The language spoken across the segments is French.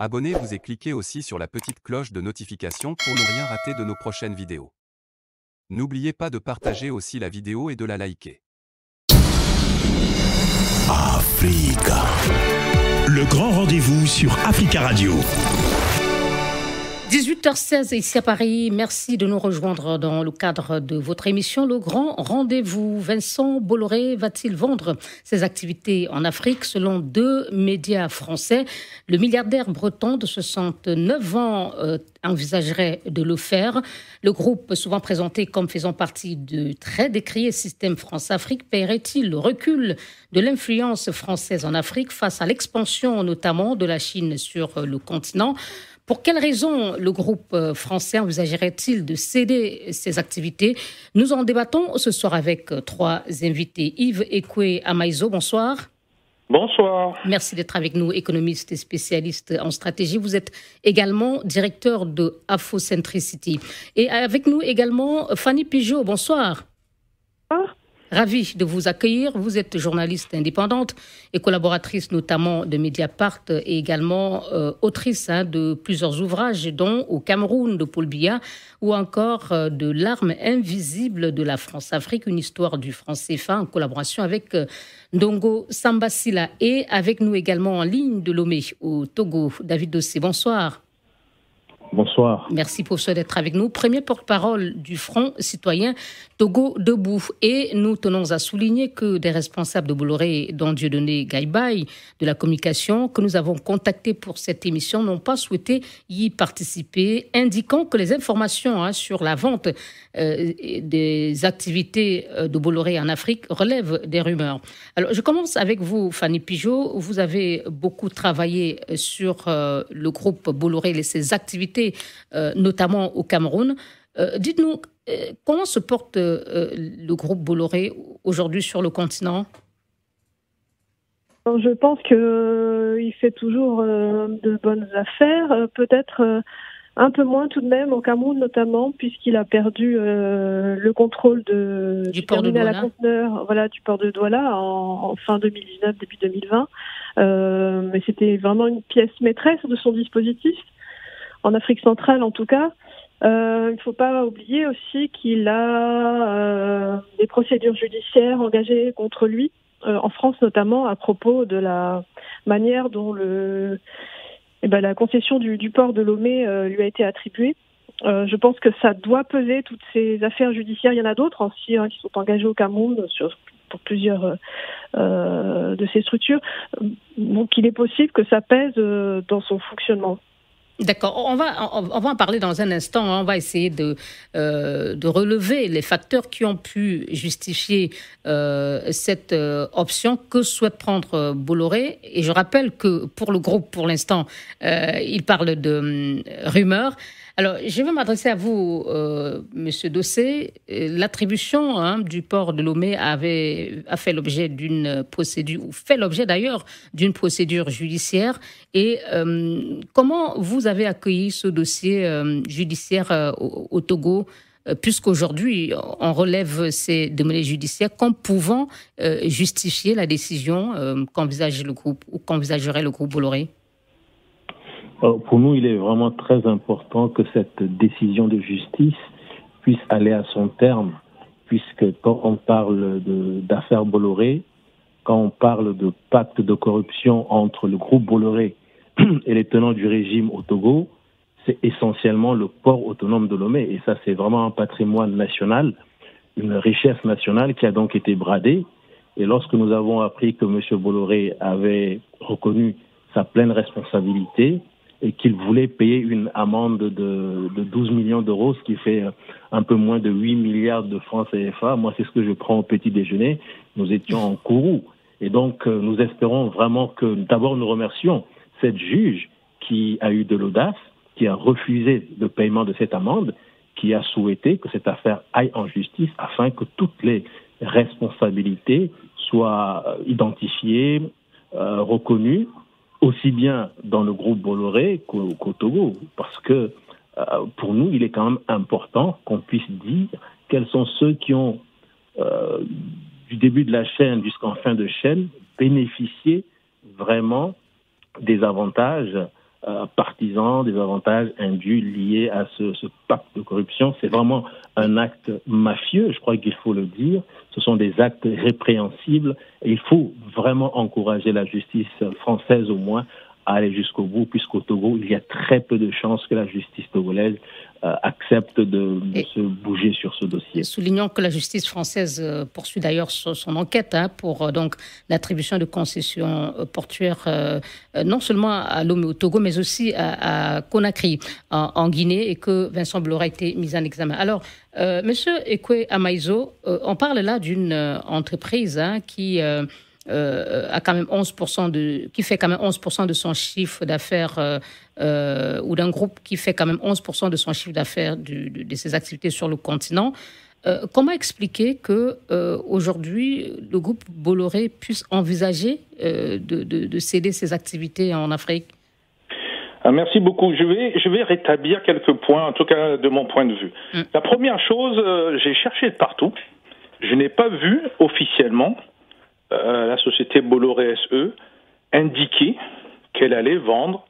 abonnez-vous et cliquez aussi sur la petite cloche de notification pour ne rien rater de nos prochaines vidéos. N'oubliez pas de partager aussi la vidéo et de la liker. Africa. Le grand rendez-vous sur Africa Radio. 18h16 ici à Paris, merci de nous rejoindre dans le cadre de votre émission Le Grand Rendez-vous. Vincent Bolloré va-t-il vendre ses activités en Afrique? Selon deux médias français, le milliardaire breton de 69 ans envisagerait de le faire. Le groupe, souvent présenté comme faisant partie du très décrié système France-Afrique, paierait-il le recul de l'influence française en Afrique face à l'expansion notamment de la Chine sur le continent? Pour quelles raisons le groupe français envisagerait-il de céder ses activités? Nous en débattons ce soir avec trois invités. Yves Ekoué Amaïzo, bonsoir. Bonsoir. Merci d'être avec nous, économiste et spécialiste en stratégie. Vous êtes également directeur de Afrocentricity. Et avec nous également Fanny Pigeaud, bonsoir. Bonsoir. Ravi de vous accueillir. Vous êtes journaliste indépendante et collaboratrice notamment de Mediapart et également autrice de plusieurs ouvrages, dont Au Cameroun de Paul Biya ou encore de L'arme invisible de la France-Afrique, une histoire du franc CFA en collaboration avec Ndongo Samba Sylla. Et avec nous également en ligne de Lomé au Togo, David Dossé. Bonsoir. Bonsoir. Merci pour ce d'être avec nous. Premier porte-parole du Front Citoyen Togo Debout. Et nous tenons à souligner que des responsables de Bolloré, dont Dieudonné Gaïbaï, de la communication, que nous avons contacté pour cette émission, n'ont pas souhaité y participer, indiquant que les informations sur la vente des activités de Bolloré en Afrique relèvent des rumeurs. Alors, je commence avec vous, Fanny Pigeaud. Vous avez beaucoup travaillé sur le groupe Bolloré et ses activités, notamment au Cameroun. Dites-nous, comment se porte le groupe Bolloré aujourd'hui sur le continent? Alors, je pense qu'il fait toujours de bonnes affaires, peut-être un peu moins tout de même au Cameroun notamment, puisqu'il a perdu le contrôle du port de Douala. Du port de Douala en fin 2019, début 2020. Mais c'était vraiment une pièce maîtresse de son dispositif. En Afrique centrale, en tout cas, il ne faut pas oublier aussi qu'il a des procédures judiciaires engagées contre lui, en France notamment, à propos de la manière dont la concession du port de Lomé lui a été attribuée. Je pense que ça doit peser, toutes ces affaires judiciaires. Il y en a d'autres aussi qui sont engagées au Cameroun pour plusieurs de ces structures. Donc il est possible que ça pèse dans son fonctionnement. D'accord, on va en parler dans un instant. On va essayer de relever les facteurs qui ont pu justifier cette option que souhaite prendre Bolloré. Et je rappelle que pour le groupe, pour l'instant, il parle de rumeurs. Alors, je vais m'adresser à vous, Monsieur Dossé. L'attribution du port de Lomé a fait l'objet d'une procédure, ou fait l'objet d'ailleurs d'une procédure judiciaire. Et comment vous avez accueilli ce dossier judiciaire au Togo, puisqu'aujourd'hui on relève ces données judiciaires comme pouvant justifier la décision qu'envisage le groupe ou qu'envisagerait le groupe Bolloré? Alors pour nous, il est vraiment très important que cette décision de justice puisse aller à son terme, puisque quand on parle d'affaires Bolloré, quand on parle de pacte de corruption entre le groupe Bolloré et les tenants du régime au Togo, c'est essentiellement le port autonome de Lomé. Et ça, c'est vraiment un patrimoine national, une richesse nationale qui a donc été bradée. Et lorsque nous avons appris que M. Bolloré avait reconnu sa pleine responsabilité, et qu'il voulait payer une amende de 12 millions d'euros, ce qui fait un peu moins de 8 milliards de francs CFA. Moi, c'est ce que je prends au petit déjeuner. Nous étions en courroux. Et donc, nous espérons vraiment que, d'abord, nous remercions cette juge qui a eu de l'audace, qui a refusé le paiement de cette amende, qui a souhaité que cette affaire aille en justice afin que toutes les responsabilités soient identifiées, reconnues, aussi bien dans le groupe Bolloré qu'au Togo, parce que pour nous, il est quand même important qu'on puisse dire quels sont ceux qui ont, du début de la chaîne jusqu'en fin de chaîne, bénéficié vraiment des avantages partisans des avantages induits liés à ce pacte de corruption. C'est vraiment un acte mafieux, je crois qu'il faut le dire. Ce sont des actes répréhensibles et il faut vraiment encourager la justice française au moins à aller jusqu'au bout, puisqu'au Togo, il y a très peu de chances que la justice togolaise accepte de se bouger sur ce dossier. Soulignons que la justice française poursuit d'ailleurs son enquête pour donc l'attribution de concessions portuaires non seulement à Lomé au Togo, mais aussi à Conakry en Guinée, et que Vincent Bolloré a été mis en examen. Alors, monsieur Ekoué Amaïzo, on parle là d'une entreprise qui... a quand même 11% qui fait quand même 11% de son chiffre d'affaires ou d'un groupe qui fait quand même 11% de son chiffre d'affaires de ses activités sur le continent. Comment expliquer que aujourd'hui le groupe Bolloré puisse envisager de céder ses activités en Afrique? Merci beaucoup. Je vais rétablir quelques points, en tout cas de mon point de vue. La première chose, j'ai cherché de partout. Je n'ai pas vu officiellement la société Bolloré S.E. indiquait qu'elle allait vendre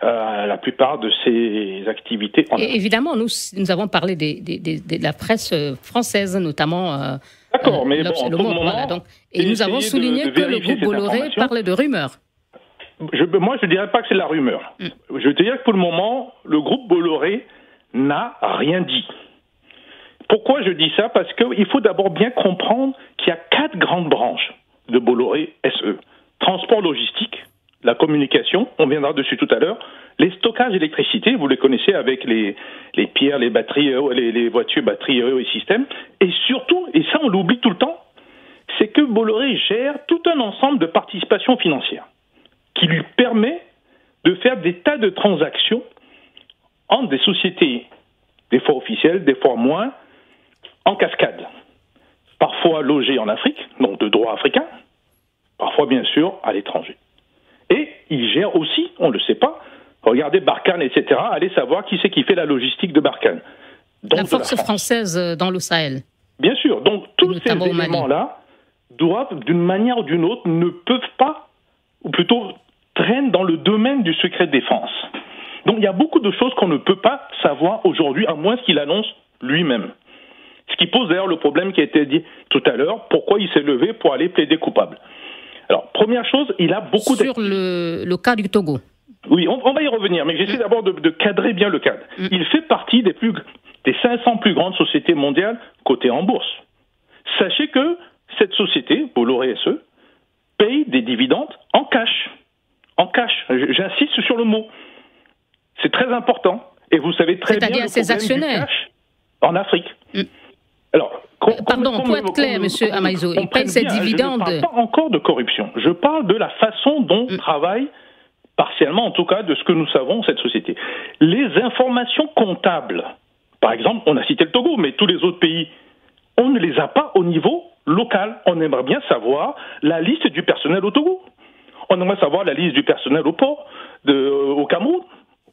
la plupart de ses activités en Afrique. Évidemment, nous avons parlé de la presse française, notamment. D'accord, mais bon, en tout moment, voilà, donc, et nous avons souligné que le groupe Bolloré parlait de rumeurs. Moi, je ne dirais pas que c'est la rumeur. Je veux dire que pour le moment, le groupe Bolloré n'a rien dit. Pourquoi je dis ça? Parce qu'il faut d'abord bien comprendre qu'il y a 4 grandes branches de Bolloré SE. Transport logistique, la communication, on viendra dessus tout à l'heure, les stockages d'électricité, vous les connaissez avec les pierres, les batteries, les voitures, batteries et systèmes. Et surtout, et ça on l'oublie tout le temps, c'est que Bolloré gère tout un ensemble de participations financières qui lui permet de faire des tas de transactions entre des sociétés, des fois officielles, des fois moins, en cascade, parfois logés en Afrique, donc de droit africain, parfois bien sûr à l'étranger. Et ils gèrent aussi, on ne le sait pas, regardez Barkhane, etc., allez savoir qui c'est qui fait la logistique de Barkhane. Donc la force française dans le Sahel. Bien sûr, donc tous ces éléments-là doivent, d'une manière ou d'une autre, ne peuvent pas, ou plutôt traînent dans le domaine du secret de défense. Donc il y a beaucoup de choses qu'on ne peut pas savoir aujourd'hui, à moins qu'il annonce lui-même. Ce qui pose d'ailleurs le problème qui a été dit tout à l'heure, pourquoi il s'est levé pour aller plaider coupable. Alors, première chose, il a beaucoup... Sur le cas du Togo. Oui, on va y revenir, mais j'essaie d'abord de cadrer bien le cadre. Il fait partie des 500 plus grandes sociétés mondiales cotées en bourse. Sachez que cette société, Bolloré S.E., paye des dividendes en cash. En cash, j'insiste sur le mot. C'est très important. Et vous savez très bien le problème ses actionnaires. Du cash en Afrique. Alors, pardon, pour être clair, monsieur Amaïzo, il paye ses dividendes. Je ne parle pas encore de corruption. Je parle de la façon dont travaille, partiellement en tout cas, de ce que nous savons, cette société. Les informations comptables, par exemple, on a cité le Togo, mais tous les autres pays, on ne les a pas au niveau local. On aimerait bien savoir la liste du personnel au Togo. On aimerait savoir la liste du personnel au port, au Cameroun,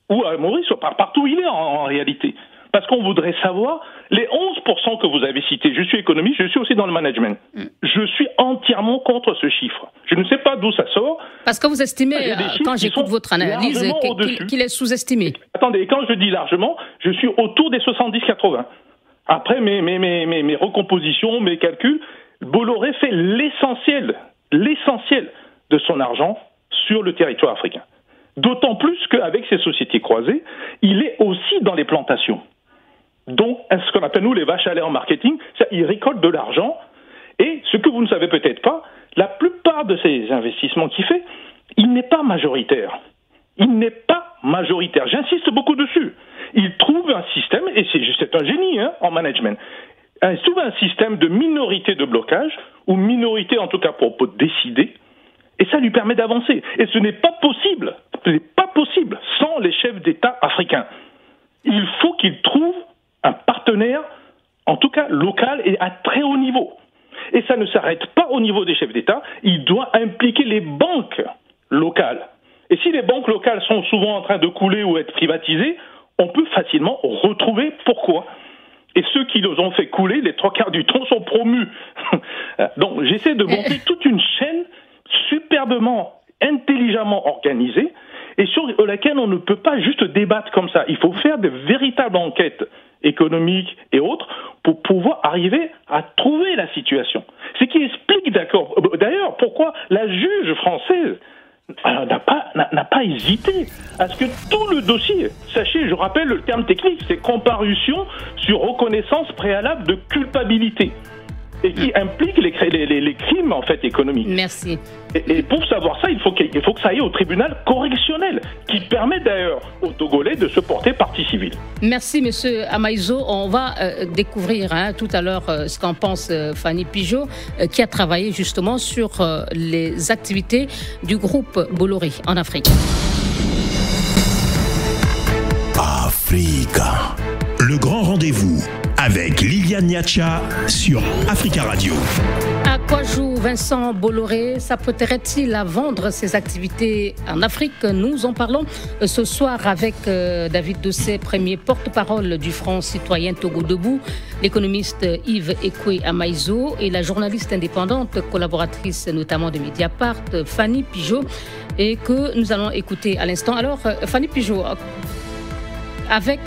ou à Maurice, ou partout où il est en réalité. Parce qu'on voudrait savoir les 11% que vous avez cités. Je suis économiste, je suis aussi dans le management. Je suis entièrement contre ce chiffre. Je ne sais pas d'où ça sort. Parce que vous estimez, quand j'écoute votre analyse, qu'il est sous-estimé. Attendez, quand je dis largement, je suis autour des 70-80. Après mes recompositions, mes calculs, Bolloré fait l'essentiel de son argent sur le territoire africain. D'autant plus qu'avec ces sociétés croisées, il est aussi dans les plantations. Donc, ce qu'on appelle, nous, les vaches à lait en marketing, ils récoltent de l'argent. Et ce que vous ne savez peut-être pas, la plupart de ces investissements qu'il fait, il n'est pas majoritaire. Il n'est pas majoritaire. J'insiste beaucoup dessus. Il trouve un système, et c'est un génie en management, il trouve un système de minorité de blocage, ou minorité en tout cas pour décider, et ça lui permet d'avancer. Et ce n'est pas possible sans les chefs d'État africains. Il faut qu'ils trouvent un partenaire, en tout cas local et à très haut niveau. Et ça ne s'arrête pas au niveau des chefs d'État, il doit impliquer les banques locales. Et si les banques locales sont souvent en train de couler ou être privatisées, on peut facilement retrouver pourquoi. Et ceux qui les ont fait couler, les 3/4 du temps sont promus. Donc j'essaie de monter toute une chaîne superbement, intelligemment organisée. et sur laquelle on ne peut pas juste débattre comme ça. Il faut faire de véritables enquêtes économiques et autres pour pouvoir arriver à trouver la situation. Ce qui explique, d'ailleurs, pourquoi la juge française n'a pas hésité à ce que tout le dossier, sachez, je rappelle le terme technique, c'est comparution sur reconnaissance préalable de culpabilité. Et qui implique les crimes en fait économiques. Merci. Et pour savoir ça, il faut que ça aille au tribunal correctionnel, qui permet d'ailleurs aux Togolais de se porter partie civile. Merci, monsieur Amaïzo. On va découvrir tout à l'heure ce qu'en pense Fanny Pigeaud, qui a travaillé justement sur les activités du groupe Bolloré en Afrique. Africa, le grand rendez-vous. Avec Liliane Nyatcha sur Africa Radio. À quoi joue Vincent Bolloré? S'apprêterait-il à vendre ses activités en Afrique? Nous en parlons ce soir avec David Dossé, premier porte-parole du Front Citoyen Togo Debout, l'économiste Yves Ekoué Amaïzo et la journaliste indépendante, collaboratrice notamment de Mediapart, Fanny Pigeaud, et que nous allons écouter à l'instant. Alors, Fanny Pigeaud, avec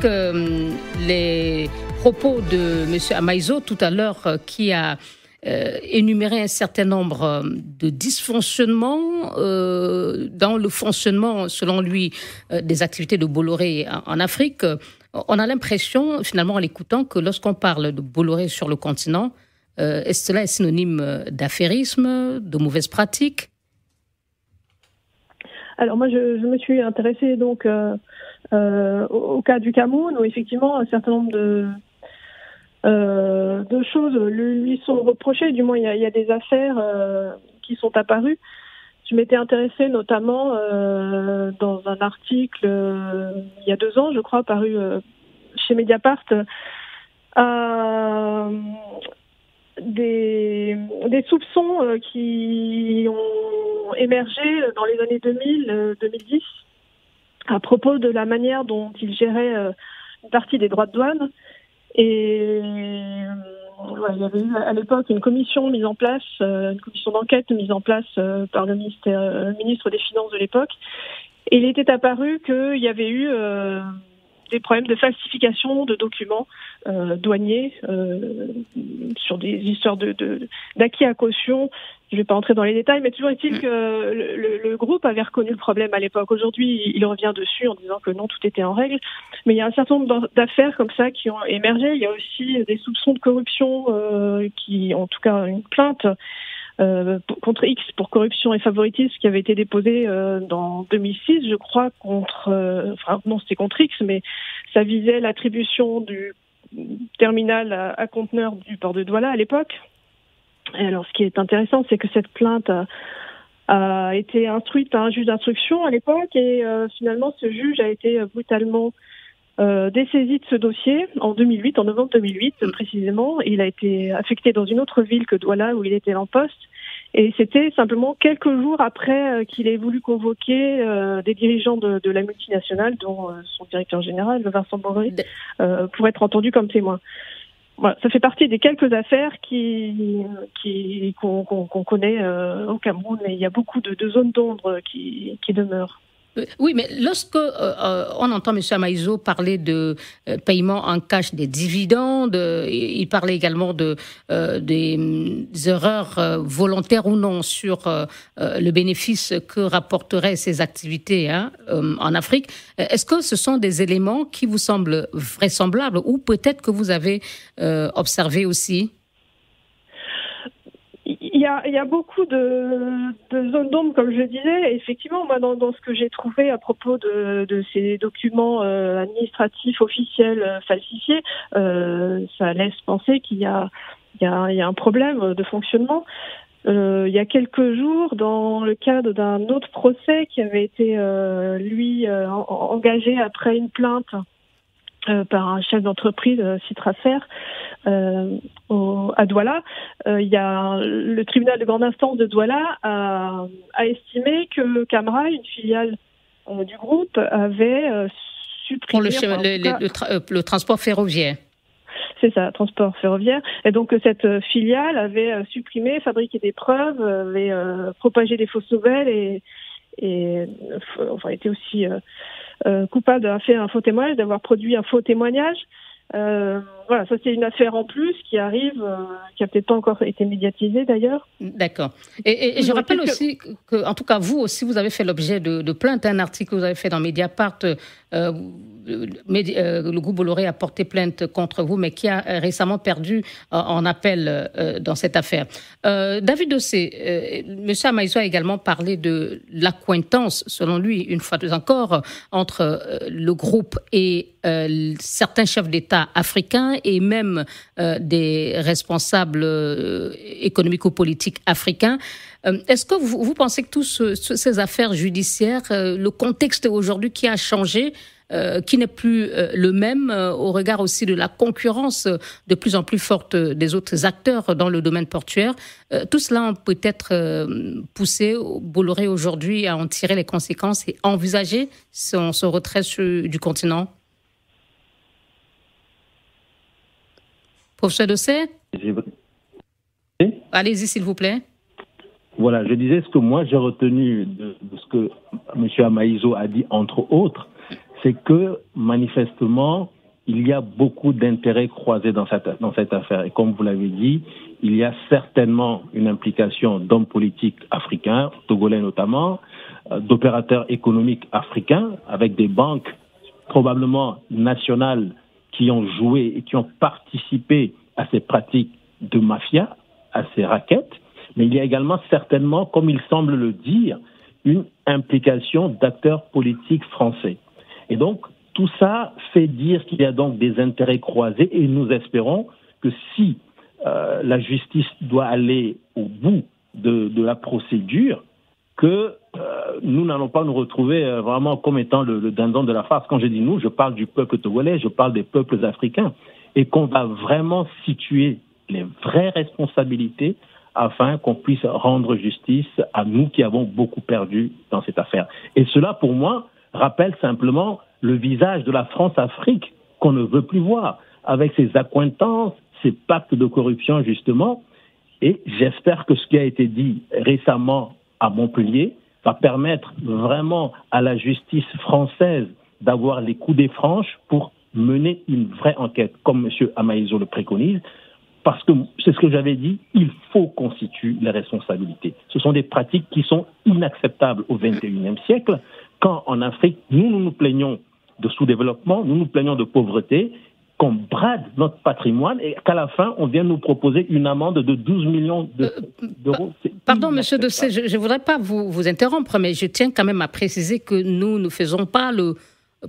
les propos de M. Amaïzo tout à l'heure, qui a énuméré un certain nombre de dysfonctionnements dans le fonctionnement, selon lui, des activités de Bolloré en Afrique. On a l'impression, finalement, en l'écoutant, que lorsqu'on parle de Bolloré sur le continent, cela est synonyme d'affairisme, de mauvaises pratiques? Alors moi, je me suis intéressée donc au cas du Cameroun, où effectivement un certain nombre de choses lui sont reprochées. Du moins, il y a des affaires qui sont apparues. Je m'étais intéressée notamment dans un article il y a 2 ans, je crois, paru chez Mediapart, des soupçons qui ont émergé dans les années 2000, 2010, à propos de la manière dont il gérait une partie des droits de douane. Et il y avait eu à l'époque une commission mise en place, une commission d'enquête mise en place par le ministre des Finances de l'époque. Et il était apparu qu'il y avait eu des problèmes de falsification de documents douaniers sur des histoires d'acquis à caution. Je ne vais pas entrer dans les détails, mais toujours est-il que le groupe avait reconnu le problème à l'époque. Aujourd'hui, il revient dessus en disant que non, tout était en règle. Mais il y a un certain nombre d'affaires comme ça qui ont émergé. Il y a aussi des soupçons de corruption qui, en tout cas, une plainte contre X pour corruption et favoritisme qui avait été déposée dans 2006, je crois, contre... enfin, non, c'était contre X, mais ça visait l'attribution du terminal à conteneurs du port de Douala à l'époque. Et alors, ce qui est intéressant, c'est que cette plainte a été instruite à un juge d'instruction à l'époque et finalement, ce juge a été brutalement dessaisi de ce dossier en 2008, en novembre 2008 précisément. Il a été affecté dans une autre ville que Douala où il était en poste. Et c'était simplement quelques jours après qu'il ait voulu convoquer des dirigeants de la multinationale, dont son directeur général, Vincent Bolloré, pour être entendu comme témoin. Voilà, ça fait partie des quelques affaires qu'on connaît au Cameroun, mais il y a beaucoup de zones d'ombre qui demeurent. Oui, mais lorsque on entend M. Amaïzo parler de paiement en cash des dividendes, il parlait également des erreurs volontaires ou non sur le bénéfice que rapporteraient ces activités en Afrique. Est-ce que ce sont des éléments qui vous semblent vraisemblables ou peut-être que vous avez observé aussi? Il y a beaucoup de zones d'ombre, comme je disais. Et effectivement, moi, dans ce que j'ai trouvé à propos de ces documents administratifs officiels falsifiés, ça laisse penser qu'il y a un problème de fonctionnement. Il y a quelques jours, dans le cadre d'un autre procès qui avait été, engagé après une plainte par un chef d'entreprise, Citrafer, à Douala, le tribunal de grande instance de Douala a estimé que Camrail, une filiale du groupe, avait supprimé... Pour le transport ferroviaire. C'est ça, transport ferroviaire. Et donc cette filiale avait supprimé, fabriqué des preuves, avait propagé des fausses nouvelles et et enfin, été aussi coupable d'avoir fait un faux témoignage, d'avoir produit un faux témoignage. Voilà, ça c'est une affaire en plus qui arrive, qui n'a peut-être pas encore été médiatisée d'ailleurs. D'accord. Et je rappelle aussi que, en tout cas, vous aussi, vous avez fait l'objet de plaintes. Un article que vous avez fait dans Mediapart, le groupe Bolloré a porté plainte contre vous, mais qui a récemment perdu en appel dans cette affaire. David Dossé, M. Amaïzo a également parlé de l'accointance, selon lui, une fois encore, entre le groupe et certains chefs d'État africains et même des responsables économico-politiques africains. Est-ce que vous pensez que toutes ces affaires judiciaires, le contexte aujourd'hui qui a changé, qui n'est plus le même au regard aussi de la concurrence de plus en plus forte des autres acteurs dans le domaine portuaire, tout cela peut être poussé Bolloré aujourd'hui à en tirer les conséquences et envisager son retrait du continent? Professeur Dossé, allez-y s'il vous plaît. Voilà, je disais ce que moi j'ai retenu de ce que M. Amaïzo a dit, entre autres, c'est que manifestement, il y a beaucoup d'intérêts croisés dans cette affaire. Et comme vous l'avez dit, il y a certainement une implication d'hommes politiques africains, togolais notamment, d'opérateurs économiques africains, avec des banques probablement nationales qui ont joué et qui ont participé à ces pratiques de mafia, à ces raquettes. Mais il y a également certainement, comme il semble le dire, une implication d'acteurs politiques français. Et donc, tout ça fait dire qu'il y a donc des intérêts croisés et nous espérons que si la justice doit aller au bout de la procédure, que nous n'allons pas nous retrouver vraiment comme étant le dindon de la farce. Quand je dis nous, je parle du peuple togolais, je parle des peuples africains, et qu'on va vraiment situer les vraies responsabilités afin qu'on puisse rendre justice à nous qui avons beaucoup perdu dans cette affaire. Et cela, pour moi, rappelle simplement le visage de la France-Afrique qu'on ne veut plus voir, avec ses accointances, ses pactes de corruption, justement. Et j'espère que ce qui a été dit récemment à Montpellier va permettre vraiment à la justice française d'avoir les coudées franches pour mener une vraie enquête, comme M. Amaïzo le préconise, parce que, c'est ce que j'avais dit, il faut qu'on situe les responsabilités. Ce sont des pratiques qui sont inacceptables au XXIe siècle, quand en Afrique, nous nous plaignons de sous-développement, nous nous plaignons de pauvreté, qu'on brade notre patrimoine et qu'à la fin, on vient nous proposer une amende de 12 millions d'euros. Pardon, Monsieur Dossé, je ne voudrais pas vous interrompre, mais je tiens quand même à préciser que nous ne faisons pas le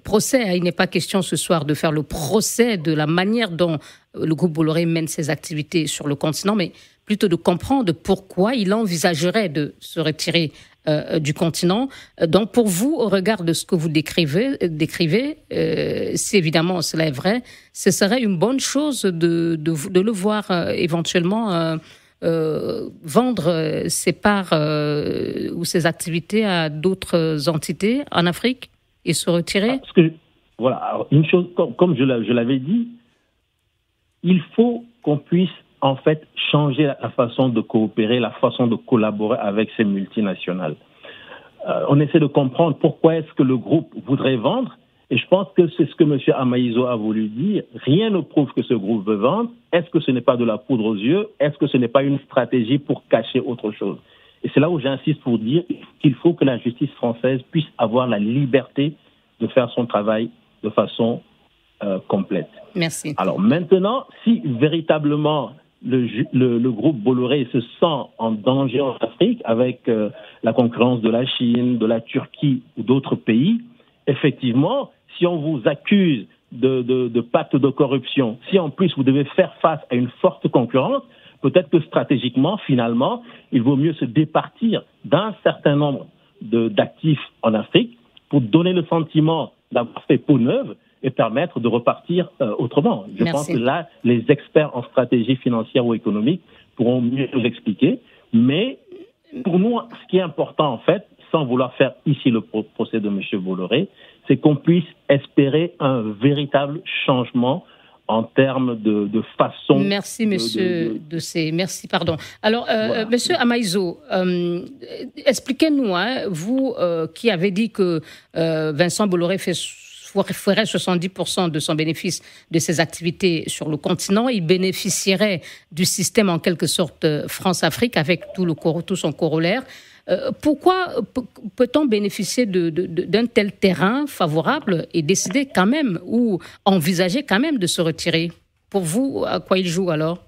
procès. Il n'est pas question ce soir de faire le procès de la manière dont le groupe Bolloré mène ses activités sur le continent, mais plutôt de comprendre pourquoi il envisagerait de se retirer du continent. Donc pour vous, au regard de ce que vous décrivez si évidemment cela est vrai, ce serait une bonne chose de le voir éventuellement vendre ses parts ou ses activités à d'autres entités en Afrique et se retirer? Parce que, voilà, alors, une chose, comme je l'avais dit, il faut qu'on puisse en fait changer la façon de coopérer, la façon de collaborer avec ces multinationales. On essaie de comprendre pourquoi est-ce que le groupe voudrait vendre, et je pense que c'est ce que M. Amaïzo a voulu dire. Rien ne prouve que ce groupe veut vendre. Est-ce que ce n'est pas de la poudre aux yeux? Est-ce que ce n'est pas une stratégie pour cacher autre chose? Et c'est là où j'insiste pour dire qu'il faut que la justice française puisse avoir la liberté de faire son travail de façon complète. Merci. Alors maintenant, si véritablement le groupe Bolloré se sent en danger en Afrique avec la concurrence de la Chine, de la Turquie ou d'autres pays, effectivement, si on vous accuse de pacte de corruption, si en plus vous devez faire face à une forte concurrence, peut-être que stratégiquement, finalement, il vaut mieux se départir d'un certain nombre d'actifs en Afrique pour donner le sentiment d'avoir fait peau neuve et permettre de repartir autrement. Je pense que là, les experts en stratégie financière ou économique pourront mieux nous expliquer. Mais pour nous, ce qui est important, en fait, sans vouloir faire ici le procès de M. Bolloré, c'est qu'on puisse espérer un véritable changement en termes de façon... Merci, monsieur Dossé. Merci, pardon. Alors, voilà. Monsieur Amaïzo, expliquez-nous, hein, vous qui avez dit que Vincent Bolloré ferait 70% de son bénéfice de ses activités sur le continent. Il bénéficierait du système en quelque sorte France-Afrique avec tout son corollaire. Pourquoi peut-on bénéficier d'un tel terrain favorable et décider quand même ou envisager quand même de se retirer? Pour vous, à quoi il joue alors?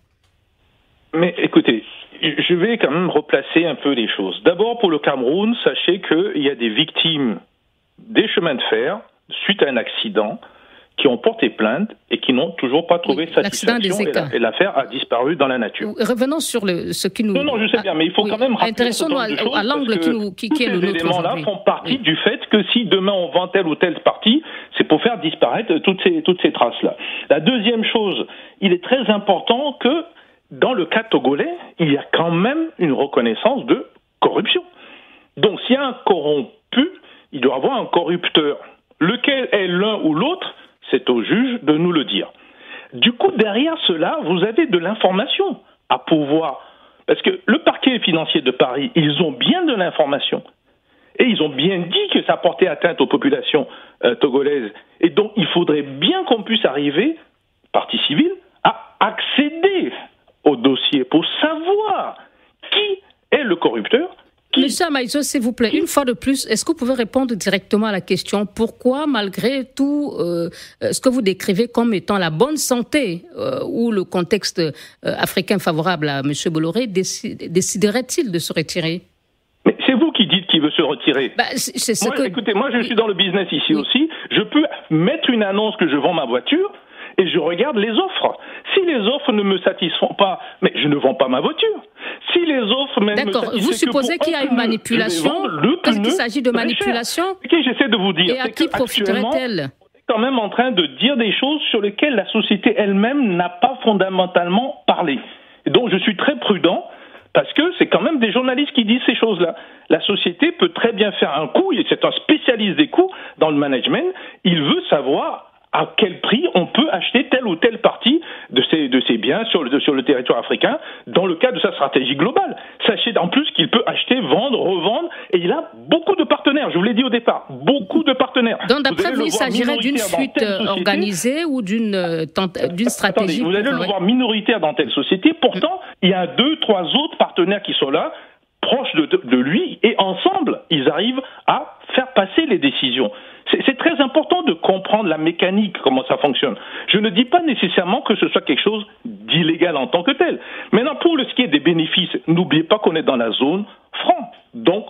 Mais écoutez, je vais quand même replacer un peu les choses. D'abord, pour le Cameroun, sachez qu'il y a des victimes des chemins de fer suite à un accident, qui ont porté plainte et qui n'ont toujours pas trouvé satisfaction et l'affaire a disparu dans la nature. Revenons sur ce qui nous... Non, non, je sais bien, mais il faut quand même rappeler... Intéressons-nous à l'angle qui est le nôtre. Ces éléments-là font partie du fait que si demain on vend telle ou telle partie, c'est pour faire disparaître toutes ces traces-là. La deuxième chose, il est très important que dans le cas togolais, il y a quand même une reconnaissance de corruption. Donc s'il y a un corrompu, il doit y avoir un corrupteur. Lequel est l'un ou l'autre, c'est au juge de nous le dire. Du coup, derrière cela, vous avez de l'information à pouvoir. Parce que le parquet financier de Paris, ils ont bien de l'information. Et ils ont bien dit que ça portait atteinte aux populations togolaises. Et donc, il faudrait bien qu'on puisse arriver, partie civile, à accéder au dossier pour savoir qui est le corrupteur. Monsieur Amaïzo, s'il vous plaît, une fois de plus, est-ce que vous pouvez répondre directement à la question pourquoi, malgré tout ce que vous décrivez comme étant la bonne santé ou le contexte africain favorable à M. Bolloré, déciderait-il de se retirer? Mais c'est vous qui dites qu'il veut se retirer. Bah, écoutez, moi je suis dans le business ici aussi, je peux mettre une annonce que je vends ma voiture et je regarde les offres. Si les offres ne me satisfont pas, mais je ne vends pas ma voiture. Si les offres même... D'accord, vous supposez qu'il y a une manipulation, parce qu'il s'agit de manipulation. Ce que j'essaie de vous dire, et à qui profiterait-elle? On est quand même en train de dire des choses sur lesquelles la société elle-même n'a pas fondamentalement parlé. Et donc je suis très prudent, parce que c'est quand même des journalistes qui disent ces choses-là. La société peut très bien faire un coup, et c'est un spécialiste des coups dans le management, il veut savoir... à quel prix on peut acheter telle ou telle partie de ces biens sur le territoire africain dans le cadre de sa stratégie globale. Sachez en plus qu'il peut acheter, vendre, revendre, et il a beaucoup de partenaires, je vous l'ai dit au départ, beaucoup de partenaires. Donc d'après vous, il s'agirait d'une fuite organisée ou d'une stratégie? Attendez, vous allez le voir minoritaire dans telle société, pourtant il y a 2, 3 autres partenaires qui sont là, proches de lui, et ensemble, ils arrivent à faire passer les décisions. C'est très important de comprendre la mécanique, comment ça fonctionne. Je ne dis pas nécessairement que ce soit quelque chose d'illégal en tant que tel. Maintenant, pour ce qui est des bénéfices, n'oubliez pas qu'on est dans la zone franc. Donc,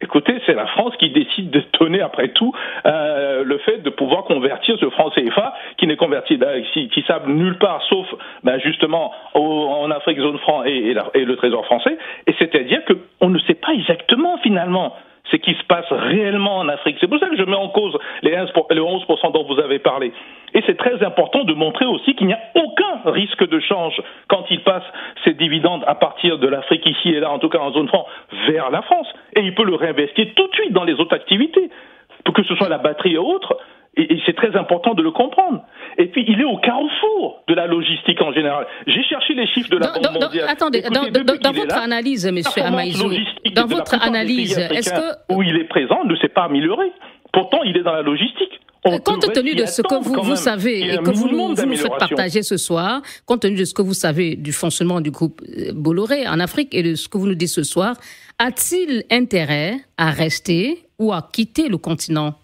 écoutez, c'est la France qui décide de donner, après tout, le fait de pouvoir convertir ce franc CFA qui n'est converti, qui sable nulle part, sauf ben, justement en Afrique, zone franc et le trésor français. Et c'est-à-dire qu'on ne sait pas exactement, finalement, ce qui se passe réellement en Afrique. C'est pour ça que je mets en cause les 11% dont vous avez parlé. Et c'est très important de montrer aussi qu'il n'y a aucun risque de change quand il passe ses dividendes à partir de l'Afrique ici et là, en tout cas en zone franc, vers la France. Et il peut le réinvestir tout de suite dans les autres activités, que ce soit la batterie et autres. Et c'est très important de le comprendre. Et puis, il est au carrefour de la logistique en général. J'ai cherché les chiffres de la Banque mondiale. Attendez, dans votre analyse, monsieur Amaïzo, dans votre analyse, est-ce que... où il est présent ne s'est pas amélioré. Pourtant, il est dans la logistique. Compte tenu de ce que vous savez et que vous nous faites partager ce soir, compte tenu de ce que vous savez du fonctionnement du groupe Bolloré en Afrique et de ce que vous nous dites ce soir, a-t-il intérêt à rester ou à quitter le continent ?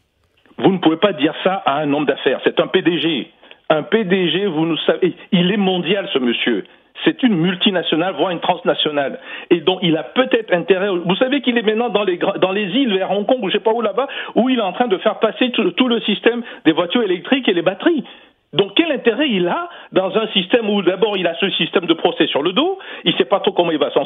Vous ne pouvez pas dire ça à un homme d'affaires. C'est un PDG. Un PDG, vous nous savez, il est mondial, ce monsieur. C'est une multinationale, voire une transnationale. Et donc, il a peut-être intérêt... Vous savez qu'il est maintenant dans les îles, vers Hong Kong, ou je ne sais pas où là-bas, où il est en train de faire passer tout le système des voitures électriques et les batteries. Donc, quel intérêt il a dans un système où, d'abord, il a ce système de procès sur le dos, il ne sait pas trop comment il va s'en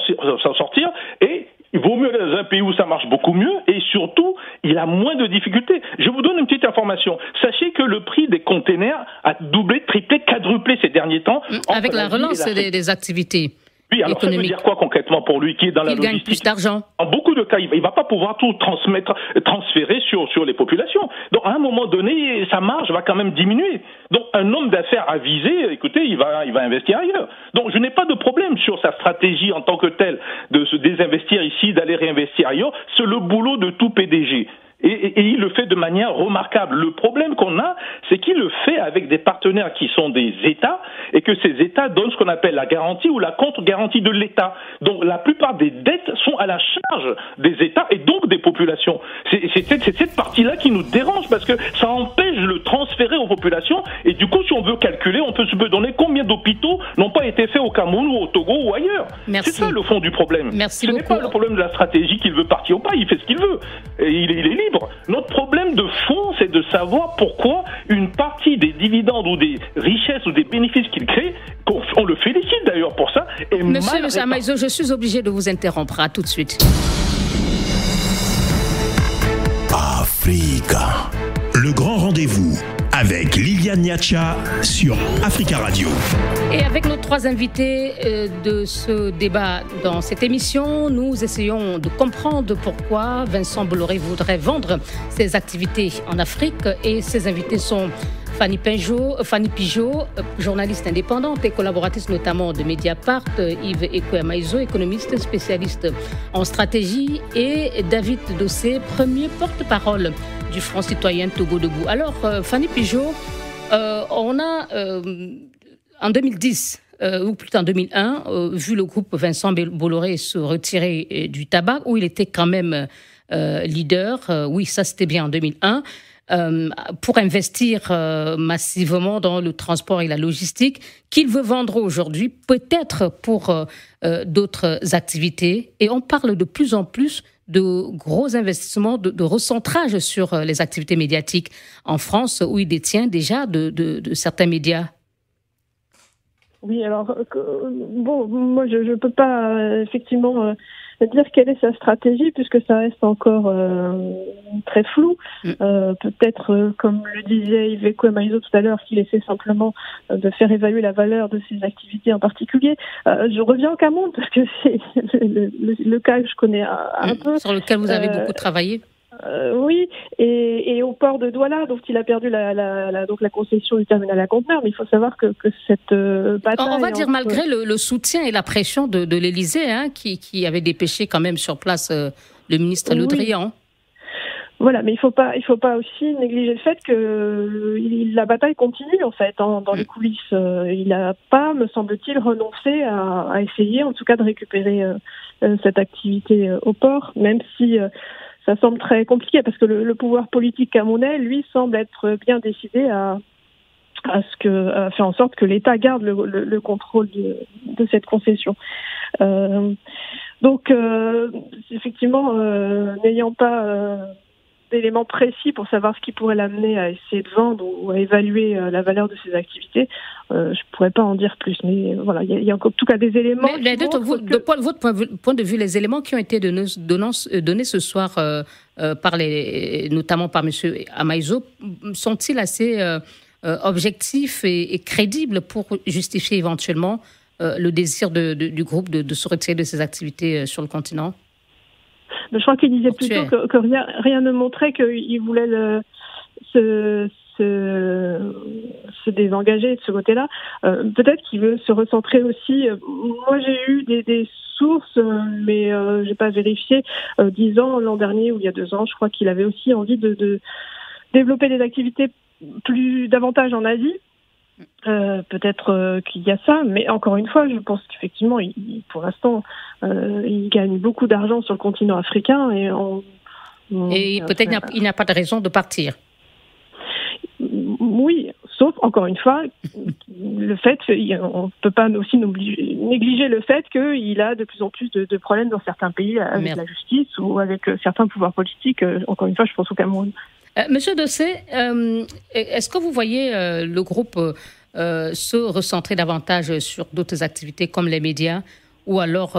sortir, et... il vaut mieux aller dans un pays où ça marche beaucoup mieux et surtout, il a moins de difficultés. Je vous donne une petite information. Sachez que le prix des containers a doublé, triplé, quadruplé ces derniers temps. Avec la relance des activités. Oui, alors ça veut dire quoi concrètement pour lui qui est dans la logistique ? Il gagne plus d'argent. En beaucoup de cas, il ne va pas pouvoir tout transférer sur les populations. Donc à un moment donné, sa marge va quand même diminuer. Donc un homme d'affaires avisé, écoutez, il va investir ailleurs. Donc je n'ai pas de problème sur sa stratégie en tant que telle de se désinvestir ici, d'aller réinvestir ailleurs. C'est le boulot de tout PDG. Et il le fait de manière remarquable. Le problème qu'on a, c'est qu'il le fait avec des partenaires qui sont des États et que ces États donnent ce qu'on appelle la garantie ou la contre-garantie de l'État. Donc la plupart des dettes sont à la charge des États et donc des populations. C'est cette partie-là qui nous dérange parce que ça empêche le transférer aux populations et du coup, si on veut calculer, on peut se donner combien d'hôpitaux n'ont pas été faits au Cameroun ou au Togo ou ailleurs. Merci. C'est ça le fond du problème. Merci beaucoup. Ce n'est pas le problème de la stratégie qu'il veut partir ou pas, il fait ce qu'il veut. Et il est libre. Notre problème de fond, c'est de savoir pourquoi une partie des dividendes ou des richesses ou des bénéfices qu'il crée, on le félicite d'ailleurs pour ça. Monsieur Amaïzo, je suis obligé de vous interrompre. À tout de suite. Africa, le grand rendez-vous avec Liliane Nyatcha sur Africa Radio. Et avec nos trois invités de ce débat dans cette émission, nous essayons de comprendre pourquoi Vincent Bolloré voudrait vendre ses activités en Afrique. Et ses invités sont Fanny Pigeaud, journaliste indépendante et collaboratrice notamment de Mediapart, Yves Ekoué Amaïzo, économiste spécialiste en stratégie, et David Dossé, premier porte-parole du Front Citoyen Togo Debout. Alors, Fanny Pigeaud, on a, en 2010, ou plutôt en 2001, vu le groupe Vincent Bolloré se retirer du tabac, où il était quand même leader, oui, ça c'était bien en 2001, pour investir massivement dans le transport et la logistique, qu'il veut vendre aujourd'hui, peut-être pour d'autres activités. Et on parle de plus en plus de gros investissements, de recentrage sur les activités médiatiques en France, où il détient déjà de certains médias. Oui, alors, bon, moi, je ne peux pas, effectivement, dire quelle est sa stratégie, puisque ça reste encore très flou. Peut-être, comme le disait Yves Ekoué Amaïzo tout à l'heure, qu'il essaie simplement de faire évaluer la valeur de ses activités en particulier. Je reviens au Cameroun, parce que c'est le cas que je connais un peu. Sur lequel vous avez beaucoup travaillé. Oui, et au port de Douala, dont il a perdu la concession du terminal à conteneurs. Mais il faut savoir que cette bataille... On va dire malgré le soutien et la pression de l'Élysée, hein, qui avait dépêché quand même sur place le ministre Le Drian. Voilà, mais il faut pas aussi négliger le fait que la bataille continue en fait dans les coulisses. Il n'a pas, me semble-t-il, renoncé à essayer, en tout cas, de récupérer cette activité au port, même si... ça semble très compliqué parce que le pouvoir politique camerounais, lui, semble être bien décidé à faire en sorte que l'État garde le contrôle de cette concession. Donc, effectivement, n'ayant pas d'éléments précis pour savoir ce qui pourrait l'amener à essayer de vendre ou à évaluer la valeur de ses activités, je ne pourrais pas en dire plus. Mais voilà, il y a en tout cas des éléments... Mais de votre point de vue, les éléments qui ont été donnés ce soir, notamment par M. Amaïzo, sont-ils assez objectifs et crédibles pour justifier éventuellement le désir du groupe de se retirer de ses activités sur le continent ? Je crois qu'il disait plutôt que rien ne montrait qu'il voulait se désengager de ce côté-là. Peut-être qu'il veut se recentrer aussi. Moi, j'ai eu des sources, mais je n'ai pas vérifié, disant l'an dernier ou il y a 2 ans, je crois qu'il avait aussi envie de développer des activités davantage en Asie. Peut-être qu'il y a ça, mais encore une fois, je pense qu'effectivement, pour l'instant, il gagne beaucoup d'argent sur le continent africain et peut-être il n'a pas de raison de partir. Oui, sauf, encore une fois, le fait, on ne peut pas aussi négliger le fait qu'il a de plus en plus de problèmes dans certains pays avec la justice ou avec certains pouvoirs politiques. Encore une fois, je pense au Cameroun. Monsieur Dossé, est-ce que vous voyez le groupe se recentrer davantage sur d'autres activités comme les médias, ou alors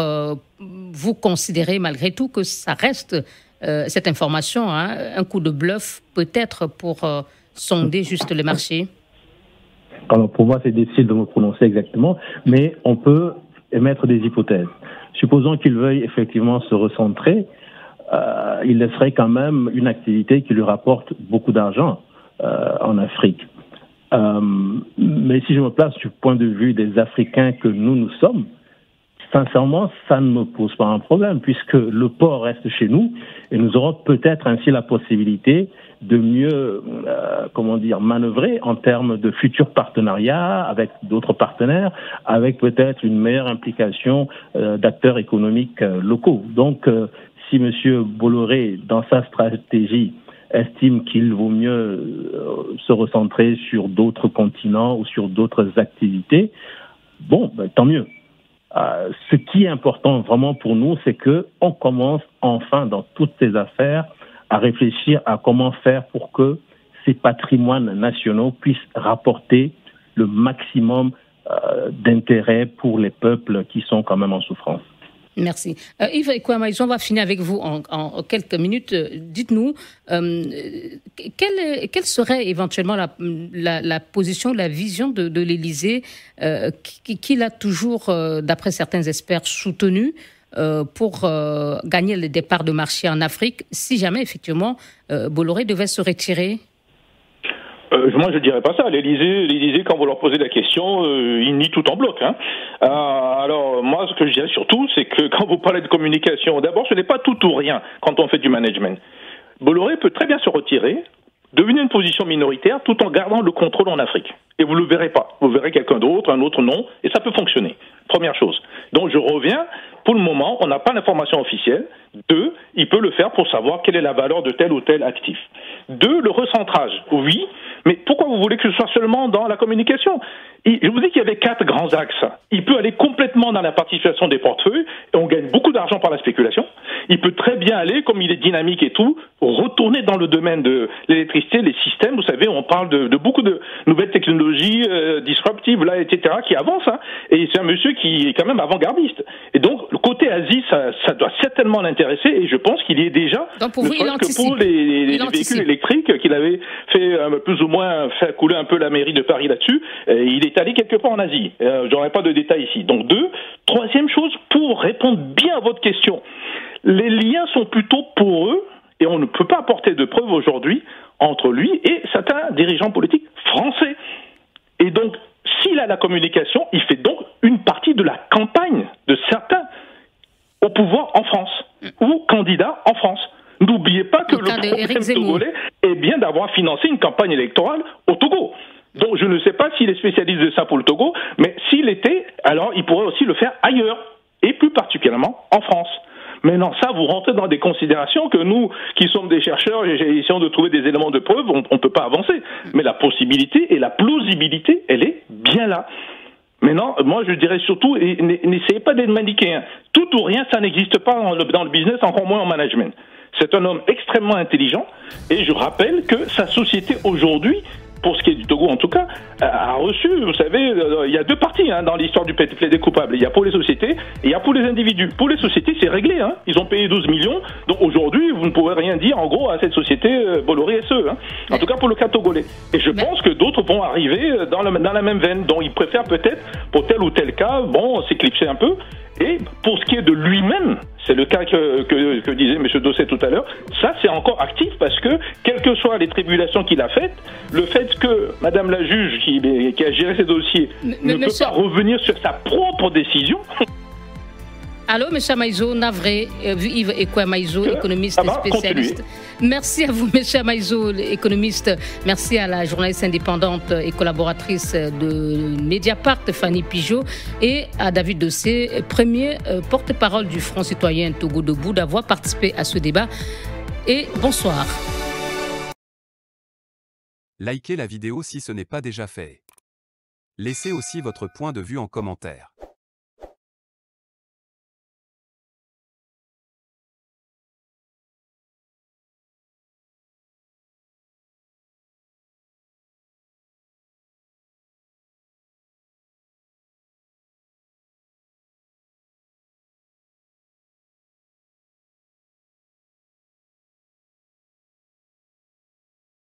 vous considérez malgré tout que ça reste, cette information, hein, un coup de bluff peut-être pour sonder juste le marché ? Alors pour moi, c'est difficile de me prononcer exactement, mais on peut émettre des hypothèses. Supposons qu'il veuille effectivement se recentrer, il laisserait quand même une activité qui lui rapporte beaucoup d'argent en Afrique. Mais si je me place du point de vue des Africains que nous sommes, sincèrement, ça ne me pose pas un problème, puisque le port reste chez nous et nous aurons peut-être ainsi la possibilité de mieux, manœuvrer en termes de futurs partenariats avec d'autres partenaires, avec peut-être une meilleure implication d'acteurs économiques locaux. Donc, si M. Bolloré, dans sa stratégie, estime qu'il vaut mieux se recentrer sur d'autres continents ou sur d'autres activités, tant mieux. Ce qui est important vraiment pour nous, c'est qu'on commence enfin dans toutes ces affaires à réfléchir à comment faire pour que ces patrimoines nationaux puissent rapporter le maximum d'intérêt pour les peuples qui sont quand même en souffrance. Merci. Yves Ekoué Amaïzo, on va finir avec vous en quelques minutes. Dites-nous, quelle serait éventuellement la position, la vision de l'Élysée qu'il a toujours, d'après certains experts, soutenue pour gagner les départs de marché en Afrique, si jamais, effectivement, Bolloré devait se retirer ? Moi, je ne dirais pas ça. L'Élysée, quand vous leur posez la question, ils nient tout en bloc. Alors, moi, ce que je dirais surtout, c'est que quand vous parlez de communication, d'abord, ce n'est pas tout ou rien quand on fait du management. Bolloré peut très bien se retirer, devenir une position minoritaire, tout en gardant le contrôle en Afrique. Et vous ne le verrez pas. Vous verrez quelqu'un d'autre, un autre nom, et ça peut fonctionner. Première chose. Donc, je reviens. Pour le moment, on n'a pas l'information officielle. 2, il peut le faire pour savoir quelle est la valeur de tel ou tel actif. 2, le recentrage. Oui, mais pourquoi vous voulez que ce soit seulement dans la communication ? Je vous dis qu'il y avait 4 grands axes. Il peut aller complètement dans la participation des portefeuilles, et on gagne beaucoup d'argent par la spéculation. Il peut très bien aller, comme il est dynamique et tout, retourner dans le domaine de l'électricité, les systèmes. Vous savez, on parle de beaucoup de nouvelles technologies disruptives, là, etc., qui avancent. Et c'est un monsieur qui est quand même avant-gardiste. Et donc, le côté Asie, ça doit certainement l'intéresser, et je pense qu'il y est déjà. Donc pour vous, il anticipe. Pour les véhicules électriques qu'il avait fait plus ou moins faire couler un peu la mairie de Paris là-dessus, il est allé quelque part en Asie. J'aurais pas de détails ici. Donc 2. Troisième chose, pour répondre bien à votre question, les liens sont plutôt pour eux, et on ne peut pas apporter de preuves aujourd'hui entre lui et certains dirigeants politiques français. Et donc, s'il a la communication, il fait donc une partie de la campagne de certains au pouvoir en France, ou candidats en France. N'oubliez pas que le système togolais est bien d'avoir financé une campagne électorale au Togo. Donc je ne sais pas s'il est spécialiste de ça pour le Togo, mais s'il était, alors il pourrait aussi le faire ailleurs, et plus particulièrement en France. Maintenant, ça, vous rentrez dans des considérations que nous, qui sommes des chercheurs, essayons de trouver des éléments de preuve, on ne peut pas avancer. Mais la possibilité et la plausibilité, elle est bien là. Maintenant, moi, je dirais surtout, n'essayez pas d'être manichéen. Tout ou rien, ça n'existe pas dans le business, encore moins en management. C'est un homme extrêmement intelligent, et je rappelle que sa société aujourd'hui, pour ce qui est du Togo en tout cas, a reçu, vous savez, il y a 2 parties dans l'histoire du plaidé coupable. Il y a pour les sociétés et il y a pour les individus. Pour les sociétés, c'est réglé. Ils ont payé 12 millions. Donc aujourd'hui, vous ne pouvez rien dire, en gros, à cette société Bolloré S.E. En tout cas, pour le cas togolais. Et je pense que d'autres vont arriver dans la même veine. Donc ils préfèrent peut-être, pour tel ou tel cas, s'éclipser un peu. Et pour ce qui est de lui-même, c'est le cas que disait M. Dossé tout à l'heure, ça c'est encore actif parce que, quelles que soient les tribulations qu'il a faites, le fait que Madame la juge qui a géré ces dossiers ne peut pas revenir sur sa propre décision... Allô, M. Amaïzo, navré, Yves Ekoué Amaïzo, économiste et spécialiste. Continuer. Merci à vous, M. Amaïzo, économiste. Merci à la journaliste indépendante et collaboratrice de Mediapart, Fanny Pigeaud, et à David Dossé, premier porte-parole du Front Citoyen Togo Debout, d'avoir participé à ce débat. Et bonsoir. Likez la vidéo si ce n'est pas déjà fait. Laissez aussi votre point de vue en commentaire.